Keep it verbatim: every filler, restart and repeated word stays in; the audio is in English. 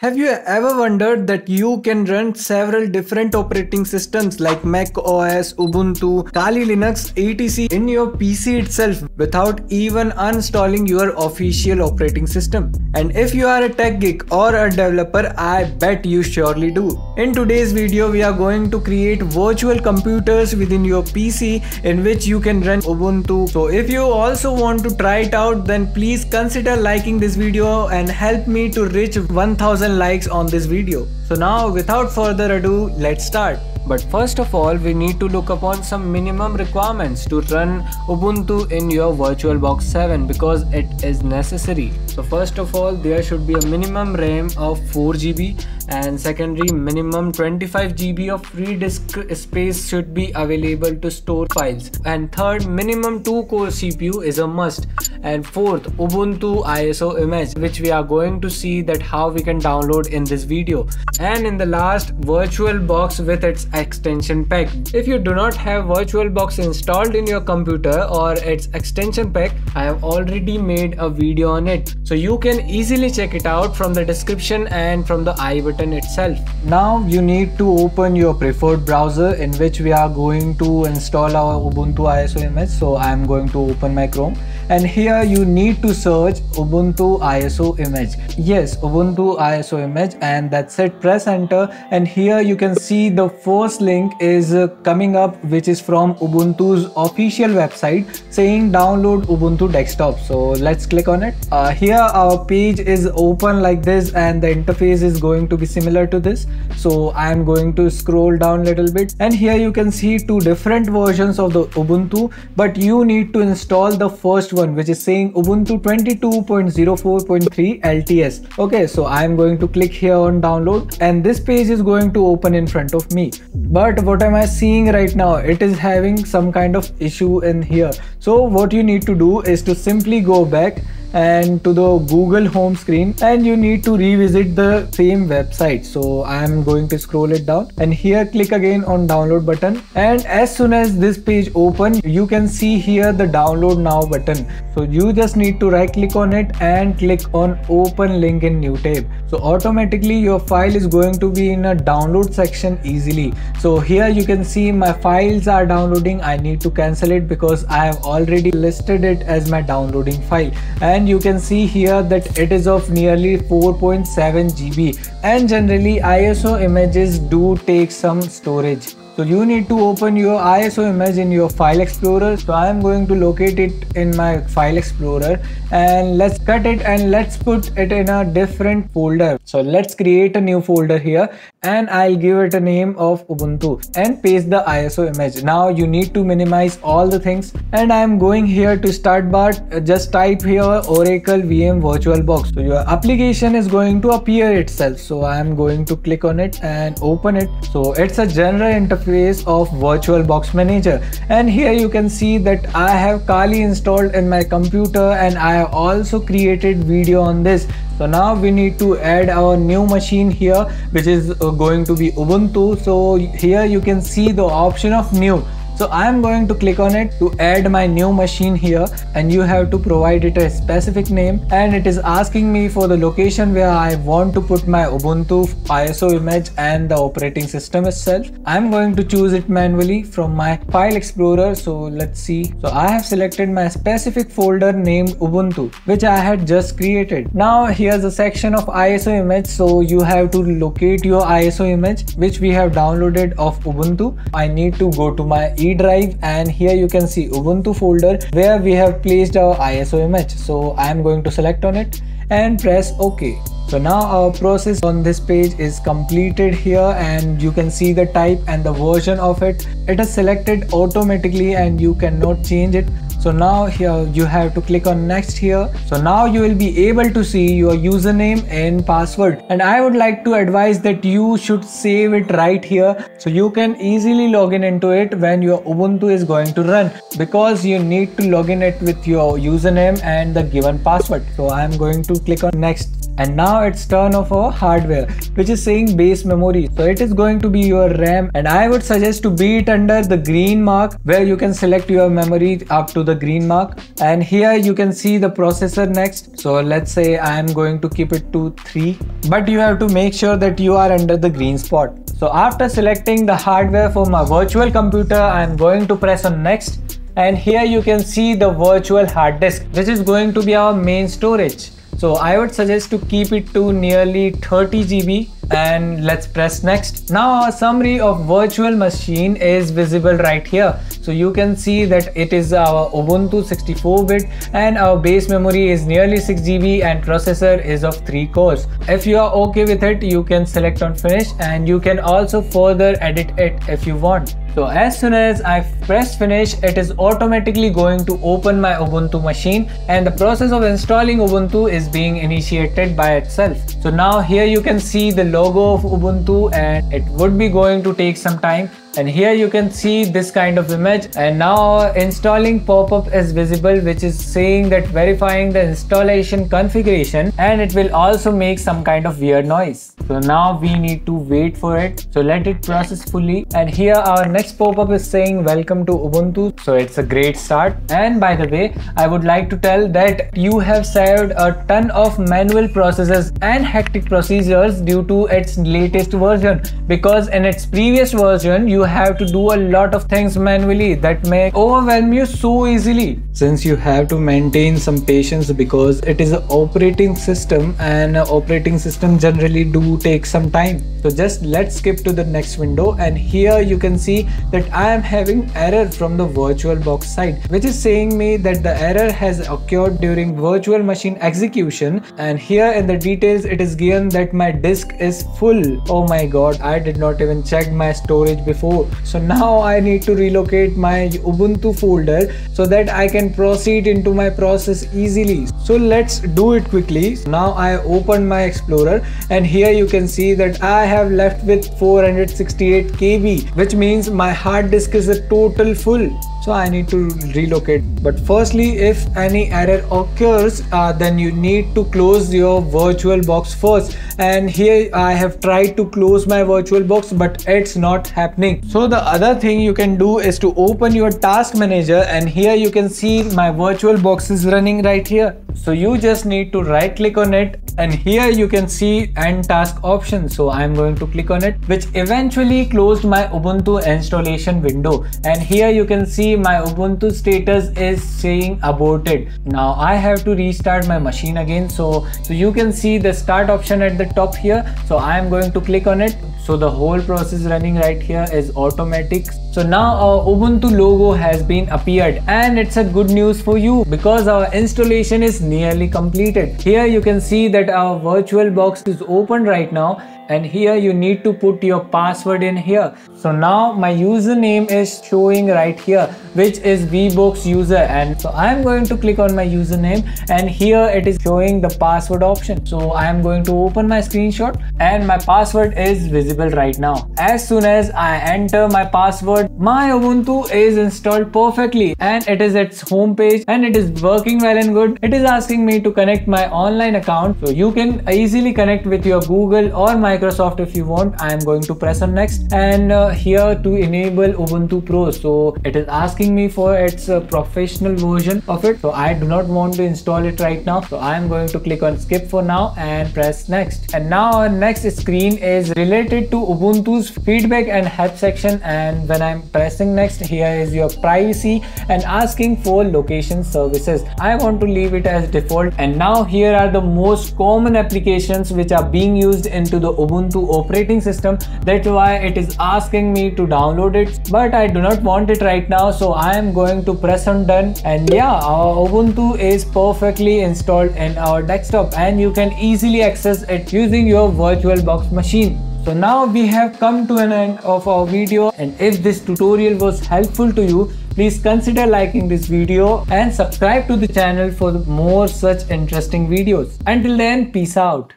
Have you ever wondered that you can run several different operating systems like Mac O S, Ubuntu, Kali Linux, et cetera in your P C itself without even uninstalling your official operating system? And if you are a tech geek or a developer, I bet you surely do. In today's video, we are going to create virtual computers within your P C in which you can run Ubuntu. So if you also want to try it out, then please consider liking this video and help me to reach one thousand likes on this video. So now without further ado, let's start. But first of all, we need to look upon some minimum requirements to run Ubuntu in your VirtualBox seven because it is necessary. So first of all, there should be a minimum RAM of four G B and secondly, minimum twenty-five G B of free disk space should be available to store files. And third, minimum two core C P U is a must. And fourth, Ubuntu I S O image, which we are going to see that how we can download in this video. And in the last, VirtualBox with its Extension Pack. If you do not have VirtualBox installed in your computer or its Extension Pack, I have already made a video on it, so you can easily check it out from the description and from the I button itself. Now you need to open your preferred browser in which we are going to install our Ubuntu I S O image. So I am going to open my Chrome, and here you need to search Ubuntu I S O image. Yes, Ubuntu I S O image, and that's it. Press enter, and here you can see the first link is coming up, which is from Ubuntu's official website saying download Ubuntu desktop. So let's click on it. Uh, here our page is open like this, and the interface is going to be similar to this. So I am going to scroll down a little bit, and here you can see two different versions of the Ubuntu, but you need to install the first one, which is saying Ubuntu twenty-two point oh four point three L T S. Okay, so I am going to click here on download, and this page is going to open in front of me. But what am I seeing right now? It is having some kind of issue in here. So what you need to do is to simply go back and to the Google home screen, and you need to revisit the same website. So I am going to scroll it down, and here click again on download button, and as soon as this page opens, you can see here the download now button. So you just need to right click on it and click on open link in new tab. So automatically your file is going to be in a download section easily. So here you can see my files are downloading. I need to cancel it because I have already listed it as my downloading file, and And you can see here that it is of nearly four point seven G B, and generally I S O images do take some storage. So you need to open your I S O image in your file explorer. So I am going to locate it in my file explorer, and let's cut it and let's put it in a different folder. So let's create a new folder here, and I'll give it a name of Ubuntu and paste the I S O image. Now you need to minimize all the things, and I'm going here to start bar. Just type here Oracle V M VirtualBox. So your application is going to appear itself. So I'm going to click on it and open it. So it's a general interface of VirtualBox Manager, and here you can see that I have Kali installed in my computer, and I have also created video on this. So now we need to add our new machine here, which is going to be Ubuntu. So here you can see the option of new. So I am going to click on it to add my new machine here, and you have to provide it a specific name, and it is asking me for the location where I want to put my Ubuntu I S O image and the operating system itself. I am going to choose it manually from my file explorer. So let's see. So I have selected my specific folder named Ubuntu, which I had just created. Now here's a section of I S O image. So you have to locate your I S O image, which we have downloaded of Ubuntu. I need to go to my E drive, and here you can see Ubuntu folder where we have placed our I S O image. So I am going to select on it and press OK. So now our process on this page is completed here, and you can see the type and the version of it. It is selected automatically and you cannot change it. So now here you have to click on next here. So now you will be able to see your username and password, and I would like to advise that you should save it right here so you can easily log in into it when your Ubuntu is going to run, because you need to log in it with your username and the given password. So I am going to click on next. And now it's turn of our hardware, which is saying base memory. So it is going to be your RAM, and I would suggest to be it under the green mark, where you can select your memory up to the green mark. And here you can see the processor next. So let's say I am going to keep it to three, but you have to make sure that you are under the green spot. So after selecting the hardware for my virtual computer, I am going to press on next. And here you can see the virtual hard disk, which is going to be our main storage. So I would suggest to keep it to nearly thirty G B, and let's press next. Now our summary of virtual machine is visible right here. So you can see that it is our Ubuntu sixty-four bit, and our base memory is nearly six G B, and processor is of three cores. If you are okay with it, you can select on finish, and you can also further edit it if you want. So as soon as I press finish, it is automatically going to open my Ubuntu machine, and the process of installing Ubuntu is being initiated by itself. So now here you can see the logo of Ubuntu, and it would be going to take some time. And here you can see this kind of image, and now our installing pop-up is visible, which is saying that verifying the installation configuration, and it will also make some kind of weird noise. So now we need to wait for it. So let it process fully, and here our next pop-up is saying welcome to Ubuntu. So it's a great start. And by the way, I would like to tell that you have saved a ton of manual processes and hectic procedures due to its latest version, because in its previous version you have to do a lot of things manually that may overwhelm you so easily. Since you have to maintain some patience, because it is an operating system, and operating system generally do take some time. So just let's skip to the next window, and here you can see that I am having error from the VirtualBox side, which is saying me that the error has occurred during virtual machine execution. And here in the details it is given that my disk is full. Oh my god, I did not even check my storage before. So now I need to relocate my Ubuntu folder so that I can proceed into my process easily. So let's do it quickly. Now I open my Explorer, and here you can see that I have left with four hundred sixty-eight K B, which means my hard disk is a total full. So I need to relocate. But firstly, if any error occurs, uh, then you need to close your VirtualBox first. And here I have tried to close my VirtualBox, but it's not happening. So the other thing you can do is to open your task manager, and here you can see my VirtualBox is running right here. So you just need to right click on it, and here you can see end task option. So I'm going to click on it, which eventually closed my Ubuntu installation window. And here you can see my Ubuntu status is saying aborted. Now I have to restart my machine again. So, so you can see the start option at the top here. So I'm going to click on it. So the whole process running right here is automatic. So now our Ubuntu logo has been appeared, and it's a good news for you because our installation is nearly completed. Here you can see that our VirtualBox is open right now, and here you need to put your password in here. So now my username is showing right here, which is VBox user, and so I am going to click on my username, and here it is showing the password option. So I am going to open my screenshot, and my password is visible right now. As soon as I enter my password, my Ubuntu is installed perfectly, and it is its home page, and it is working well and good. It is asking me to connect my online account, so you can easily connect with your Google or my Microsoft if you want. I am going to press on next, and uh, here to enable Ubuntu Pro. So it is asking me for its uh, professional version of it. So I do not want to install it right now. So I am going to click on skip for now and press next. And now our next screen is related to Ubuntu's feedback and help section. And when I'm pressing next, here is your privacy and asking for location services. I want to leave it as default. And now here are the most common applications which are being used into the Ubuntu operating system. That's why it is asking me to download it, but I do not want it right now, so I am going to press on done. And yeah, our Ubuntu is perfectly installed in our desktop, and you can easily access it using your VirtualBox machine. So now we have come to an end of our video, and if this tutorial was helpful to you, please consider liking this video and subscribe to the channel for more such interesting videos. Until then, peace out.